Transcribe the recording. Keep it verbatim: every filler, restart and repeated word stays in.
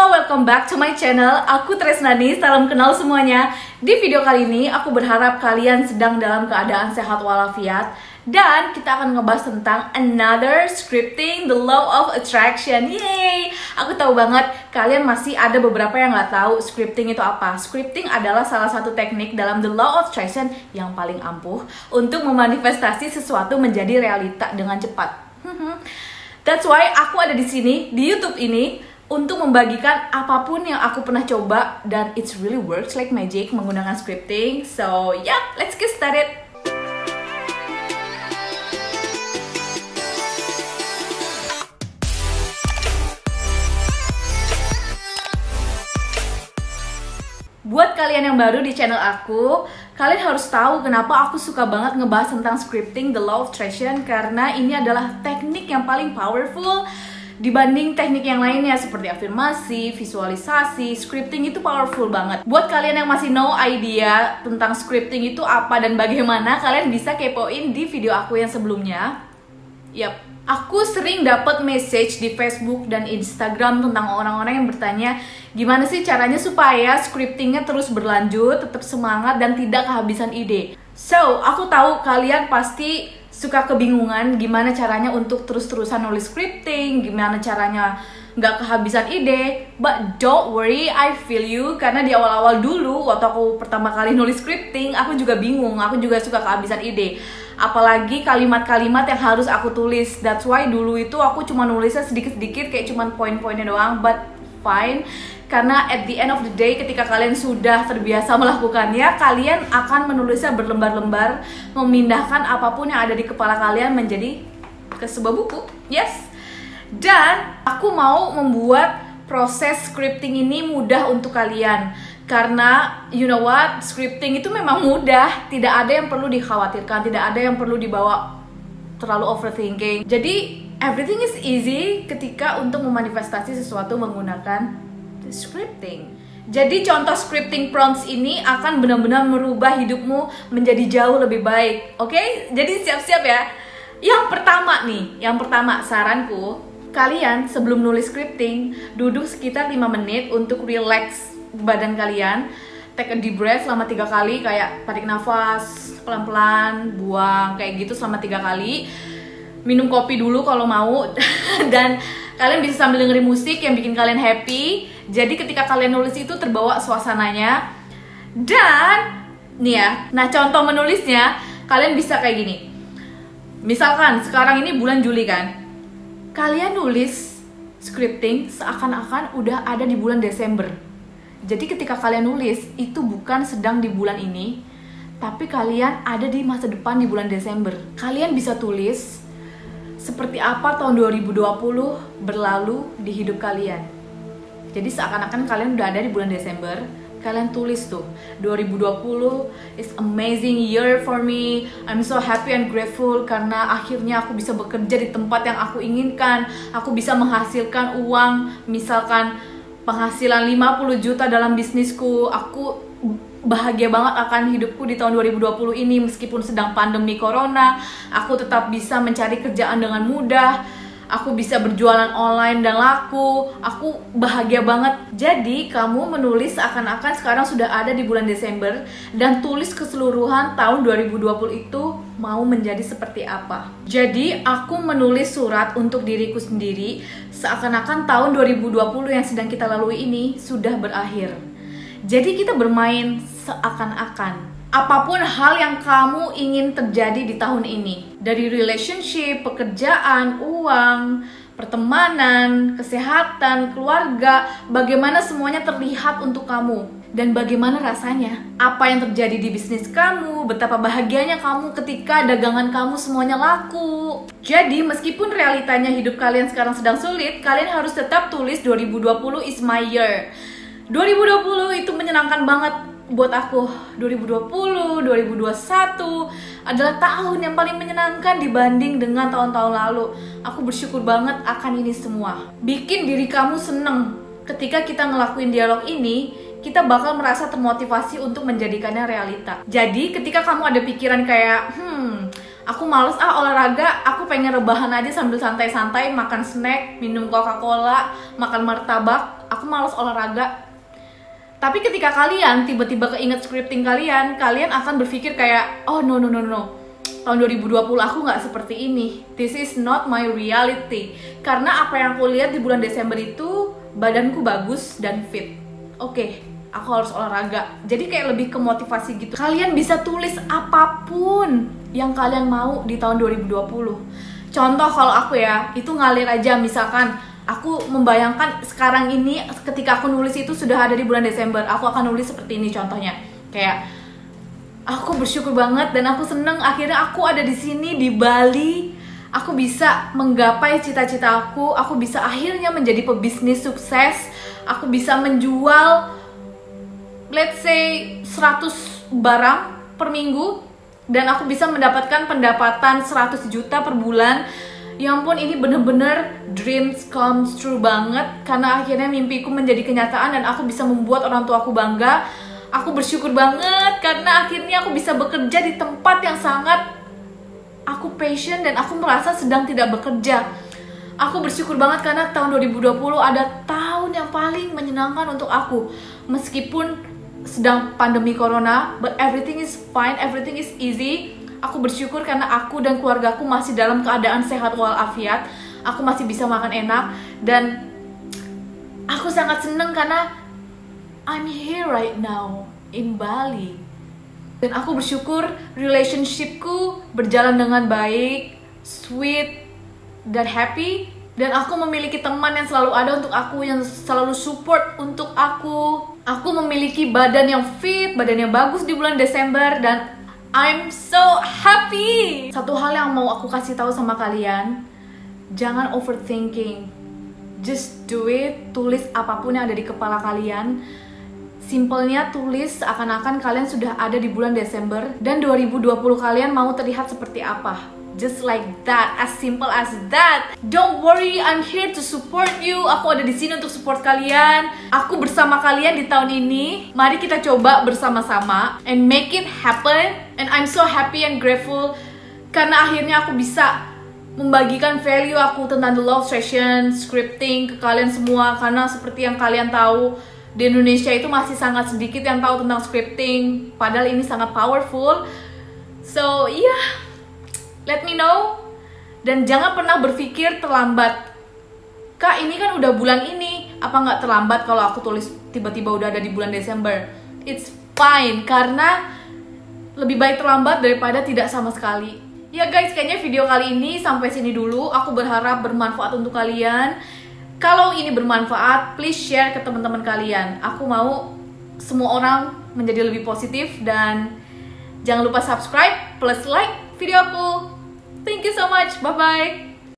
Halo, welcome back to my channel. Aku Tresnany, salam kenal semuanya. Di video kali ini aku berharap kalian sedang dalam keadaan sehat walafiat. Dan kita akan ngebahas tentang another scripting, the law of attraction. Yeay! Aku tahu banget kalian masih ada beberapa yang nggak tahu scripting itu apa. Scripting adalah salah satu teknik dalam the law of attraction yang paling ampuh untuk memanifestasi sesuatu menjadi realita dengan cepat. That's why aku ada di sini di YouTube ini untuk membagikan apapun yang aku pernah coba dan it's really works like magic menggunakan scripting. So yeah, let's get started. Buat kalian yang baru di channel aku, kalian harus tahu kenapa aku suka banget ngebahas tentang scripting, the law of attraction, karena ini adalah teknik yang paling powerful dibanding teknik yang lainnya seperti afirmasi, visualisasi. Scripting itu powerful banget. Buat kalian yang masih no idea tentang scripting itu apa dan bagaimana, kalian bisa kepoin di video aku yang sebelumnya. Yap. Aku sering dapat message di Facebook dan Instagram tentang orang-orang yang bertanya gimana sih caranya supaya scriptingnya terus berlanjut, tetap semangat dan tidak kehabisan ide. So, aku tahu kalian pasti suka kebingungan gimana caranya untuk terus-terusan nulis scripting, gimana caranya nggak kehabisan ide. But don't worry, I feel you. Karena di awal-awal dulu waktu aku pertama kali nulis scripting, aku juga bingung, aku juga suka kehabisan ide. Apalagi kalimat-kalimat yang harus aku tulis. That's why dulu itu aku cuma nulisnya sedikit-sedikit, kayak cuma poin-poinnya doang. But fine, karena at the end of the day ketika kalian sudah terbiasa melakukannya, kalian akan menulisnya berlembar-lembar, memindahkan apapun yang ada di kepala kalian menjadi ke sebuah buku. Yes. Dan aku mau membuat proses scripting ini mudah untuk kalian. Karena, you know what, scripting itu memang mudah. Tidak ada yang perlu dikhawatirkan, tidak ada yang perlu dibawa terlalu overthinking. Jadi, everything is easy ketika untuk memanifestasi sesuatu menggunakan scripting. Jadi, contoh scripting prompts ini akan benar-benar merubah hidupmu menjadi jauh lebih baik. Oke? Okay? Jadi, siap-siap ya. Yang pertama nih, yang pertama saranku, kalian sebelum nulis scripting, duduk sekitar lima menit untuk relax badan kalian. Take a deep breath selama tiga kali, kayak tarik nafas pelan-pelan, buang kayak gitu selama tiga kali. Minum kopi dulu kalau mau dan kalian bisa sambil dengerin musik yang bikin kalian happy. Jadi ketika kalian nulis itu terbawa suasananya. Dan nih ya, nah contoh menulisnya kalian bisa kayak gini. Misalkan sekarang ini bulan Juli kan, kalian nulis scripting seakan-akan udah ada di bulan Desember. Jadi ketika kalian nulis, itu bukan sedang di bulan ini, tapi kalian ada di masa depan di bulan Desember. Kalian bisa tulis seperti apa tahun dua ribu dua puluh berlalu di hidup kalian. Jadi seakan-akan kalian udah ada di bulan Desember, kalian tulis tuh, dua ribu dua puluh is amazing year for me, I'm so happy and grateful karena akhirnya aku bisa bekerja di tempat yang aku inginkan, aku bisa menghasilkan uang, misalkan penghasilan lima puluh juta dalam bisnisku. Aku bahagia banget akan hidupku di tahun dua ribu dua puluh ini. Meskipun sedang pandemi corona, aku tetap bisa mencari kerjaan dengan mudah. Aku bisa berjualan online dan laku. Aku bahagia banget. Jadi kamu menulis seakan-akan sekarang sudah ada di bulan Desember. Dan tulis keseluruhan tahun dua ribu dua puluh itu mau menjadi seperti apa. Jadi aku menulis surat untuk diriku sendiri, seakan-akan tahun dua ribu dua puluh yang sedang kita lalui ini sudah berakhir. Jadi kita bermain seakan-akan. Apapun hal yang kamu ingin terjadi di tahun ini, dari relationship, pekerjaan, uang, pertemanan, kesehatan, keluarga, bagaimana semuanya terlihat untuk kamu. Dan bagaimana rasanya? Apa yang terjadi di bisnis kamu? Betapa bahagianya kamu ketika dagangan kamu semuanya laku. Jadi meskipun realitanya hidup kalian sekarang sedang sulit, kalian harus tetap tulis dua ribu dua puluh is my year. dua ribu dua puluh itu menyenangkan banget buat aku. dua ribu dua puluh, dua ribu dua puluh satu adalah tahun yang paling menyenangkan dibanding dengan tahun-tahun lalu. Aku bersyukur banget akan ini semua. Bikin diri kamu seneng. Ketika kita ngelakuin dialog ini, kita bakal merasa termotivasi untuk menjadikannya realita. Jadi ketika kamu ada pikiran kayak, hmm, aku males ah olahraga, aku pengen rebahan aja sambil santai-santai, makan snack, minum Coca-Cola, makan martabak, aku malas olahraga. Tapi ketika kalian tiba-tiba keinget scripting kalian, kalian akan berpikir kayak, oh no no no no, tahun dua ribu dua puluh aku nggak seperti ini. This is not my reality. Karena apa yang aku lihat di bulan Desember itu, badanku bagus dan fit. Oke, okay, aku harus olahraga. Jadi kayak lebih ke motivasi gitu. Kalian bisa tulis apapun yang kalian mau di tahun dua ribu dua puluh. Contoh kalau aku ya, itu ngalir aja. Misalkan aku membayangkan sekarang ini ketika aku nulis itu sudah ada di bulan Desember, aku akan nulis seperti ini contohnya. Kayak aku bersyukur banget dan aku seneng akhirnya aku ada di sini di Bali. Aku bisa menggapai cita-cita aku, aku bisa akhirnya menjadi pebisnis sukses. Aku bisa menjual let's say seratus barang per minggu dan aku bisa mendapatkan pendapatan seratus juta per bulan. Ya ampun, ini bener-bener dreams come true banget. Karena akhirnya mimpiku menjadi kenyataan dan aku bisa membuat orang tuaku bangga. Aku bersyukur banget karena akhirnya aku bisa bekerja di tempat yang sangat aku passion dan aku merasa sedang tidak bekerja. Aku bersyukur banget karena tahun dua ribu dua puluh ada tahun yang paling menyenangkan untuk aku. Meskipun sedang pandemi corona, but everything is fine, everything is easy. Aku bersyukur karena aku dan keluargaku masih dalam keadaan sehat walafiat. Aku masih bisa makan enak. Dan aku sangat seneng karena I'm here right now in Bali. Dan aku bersyukur relationshipku berjalan dengan baik, sweet, dan happy. Dan aku memiliki teman yang selalu ada untuk aku, yang selalu support untuk aku. Aku memiliki badan yang fit, badan yang bagus di bulan Desember. Dan I'm so happy. Satu hal yang mau aku kasih tahu sama kalian, jangan overthinking. Just do it. Tulis apapun yang ada di kepala kalian. Simpelnya tulis seakan-akan kalian sudah ada di bulan Desember dan dua ribu dua puluh kalian mau terlihat seperti apa. Just like that, as simple as that. Don't worry, I'm here to support you. Aku ada di sini untuk support kalian. Aku bersama kalian di tahun ini. Mari kita coba bersama-sama and make it happen. And I'm so happy and grateful karena akhirnya aku bisa membagikan value aku tentang the law of attraction, scripting ke kalian semua. Karena seperti yang kalian tahu, di Indonesia itu masih sangat sedikit yang tahu tentang scripting. Padahal ini sangat powerful. So yeah, let me know. Dan jangan pernah berpikir terlambat. Kak, ini kan udah bulan ini, apa nggak terlambat kalau aku tulis tiba-tiba udah ada di bulan Desember? It's fine, karena lebih baik terlambat daripada tidak sama sekali. Ya guys, kayaknya video kali ini sampai sini dulu. Aku berharap bermanfaat untuk kalian. Kalau ini bermanfaat, please share ke teman-teman kalian. Aku mau semua orang menjadi lebih positif. Dan jangan lupa subscribe plus like video aku. Thank you so much. Bye-bye.